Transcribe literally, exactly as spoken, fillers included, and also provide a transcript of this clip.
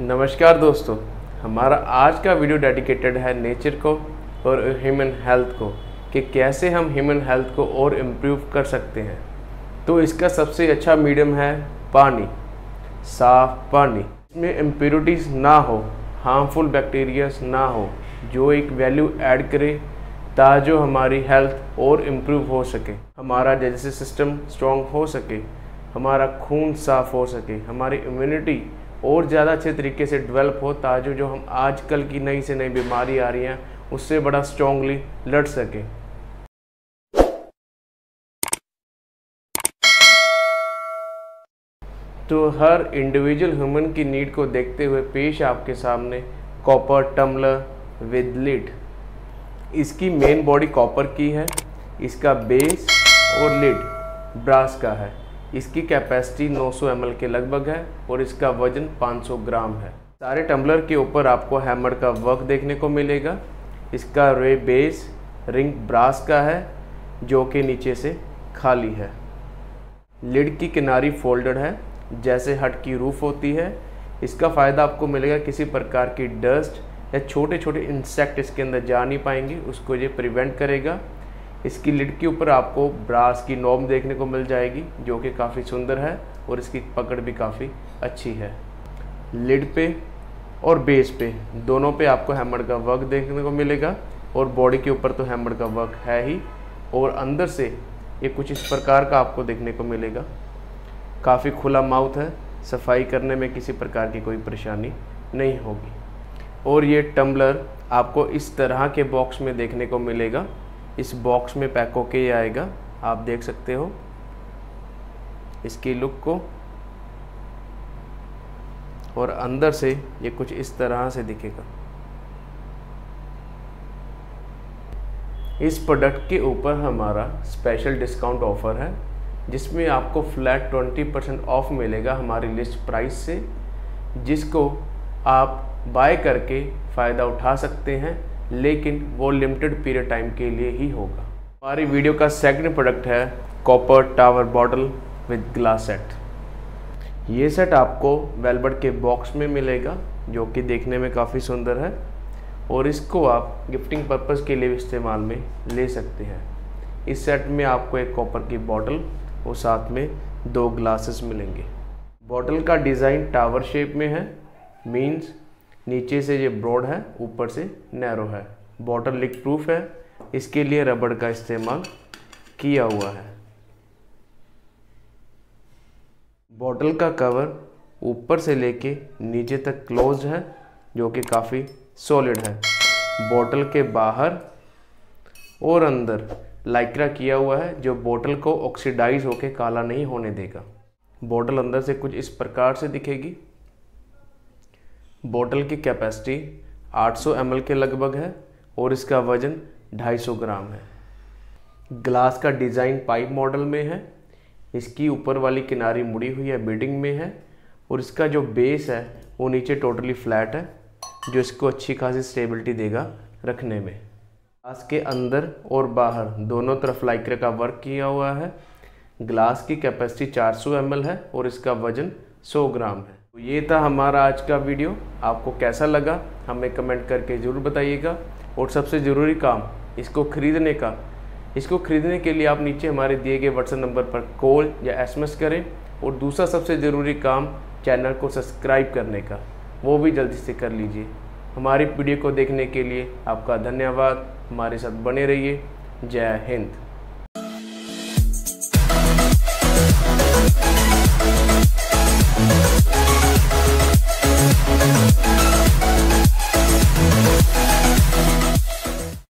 नमस्कार दोस्तों, हमारा आज का वीडियो डेडिकेटेड है नेचर को और ह्यूमन हेल्थ को कि कैसे हम ह्यूमन हेल्थ को और इम्प्रूव कर सकते हैं। तो इसका सबसे अच्छा मीडियम है पानी, साफ पानी। इसमें इम्प्योरिटीज़ ना हो, हार्मफुल बैक्टीरियाज ना हो, जो एक वैल्यू ऐड करे ताकि हमारी हेल्थ और इम्प्रूव हो सके, हमारा डाइजेस्टिव सिस्टम स्ट्रॉन्ग हो सके, हमारा खून साफ़ हो सके, हमारी इम्यूनिटी और ज़्यादा अच्छे तरीके से डेवलप हो ताकि जो हम आजकल की नई से नई बीमारी आ रही हैं उससे बड़ा स्ट्रांगली लड़ सके। तो हर इंडिविजुअल ह्यूमन की नीड को देखते हुए पेश आपके सामने कॉपर टम्बलर विद लिड। इसकी मेन बॉडी कॉपर की है, इसका बेस और लिड ब्रास का है। इसकी कैपेसिटी नौ सौ एम एल के लगभग है और इसका वजन पाँच सौ ग्राम है। सारे टम्बलर के ऊपर आपको हैमर का वर्क देखने को मिलेगा। इसका रे बेस रिंग ब्रास का है जो कि नीचे से खाली है। लिड की किनारी फोल्डेड है जैसे हट की रूफ होती है। इसका फ़ायदा आपको मिलेगा, किसी प्रकार की डस्ट या छोटे छोटे इंसेक्ट इसके अंदर जा नहीं पाएंगे, उसको ये प्रिवेंट करेगा। इसकी लिड के ऊपर आपको ब्रास की नॉब देखने को मिल जाएगी जो कि काफ़ी सुंदर है और इसकी पकड़ भी काफ़ी अच्छी है। लिड पे और बेस पे दोनों पे आपको हैमर का वर्क देखने को मिलेगा और बॉडी के ऊपर तो हैमर का वर्क है ही, और अंदर से ये कुछ इस प्रकार का आपको देखने को मिलेगा। काफ़ी खुला माउथ है, सफाई करने में किसी प्रकार की कोई परेशानी नहीं होगी। और ये टम्बलर आपको इस तरह के बॉक्स में देखने को मिलेगा। इस बॉक्स में पैक होके ही आएगा, आप देख सकते हो इसकी लुक को, और अंदर से ये कुछ इस तरह से दिखेगा। इस प्रोडक्ट के ऊपर हमारा स्पेशल डिस्काउंट ऑफ़र है जिसमें आपको फ्लैट बीस परसेंट ऑफ मिलेगा हमारी लिस्ट प्राइस से, जिसको आप बाय करके फ़ायदा उठा सकते हैं, लेकिन वो लिमिटेड पीरियड टाइम के लिए ही होगा। हमारी वीडियो का सेकंड प्रोडक्ट है copper tower bottle with glass set. ये सेट आपको वेलबट के बॉक्स में मिलेगा जो कि देखने में काफ़ी सुंदर है, और इसको आप गिफ्टिंग पर्पस के लिए भी इस्तेमाल में ले सकते हैं। इस सेट में आपको एक कॉपर की बॉटल और साथ में दो ग्लासेस मिलेंगे। बॉटल का डिज़ाइन टावर शेप में है, मीन्स नीचे से ये ब्रॉड है, ऊपर से नैरो है। बॉटल लीक प्रूफ है, इसके लिए रबड़ का इस्तेमाल किया हुआ है। बॉटल का कवर ऊपर से लेके नीचे तक क्लोज है जो कि काफ़ी सॉलिड है। बॉटल के बाहर और अंदर लाइक्रा किया हुआ है जो बॉटल को ऑक्सीडाइज होके काला नहीं होने देगा। बॉटल अंदर से कुछ इस प्रकार से दिखेगी। बोतल की कैपेसिटी आठ सौ एम एल के लगभग है और इसका वज़न दो सौ पचास ग्राम है। ग्लास का डिज़ाइन पाइप मॉडल में है, इसकी ऊपर वाली किनारी मुड़ी हुई है, बीडिंग में है, और इसका जो बेस है वो नीचे टोटली फ्लैट है जो इसको अच्छी खासी स्टेबिलिटी देगा रखने में। ग्लास के अंदर और बाहर दोनों तरफ लाइक्रा का वर्क किया हुआ है। ग्लास की कैपेसिटी चार सौ एम एल है और इसका वज़न सौ ग्राम है। तो ये था हमारा आज का वीडियो। आपको कैसा लगा हमें कमेंट करके ज़रूर बताइएगा, और सबसे ज़रूरी काम इसको ख़रीदने का, इसको ख़रीदने के लिए आप नीचे हमारे दिए गए व्हाट्सएप नंबर पर कॉल या एस एम एस करें, और दूसरा सबसे ज़रूरी काम चैनल को सब्सक्राइब करने का, वो भी जल्दी से कर लीजिए। हमारी वीडियो को देखने के लिए आपका धन्यवाद। हमारे साथ बने रहिए। जय हिंद।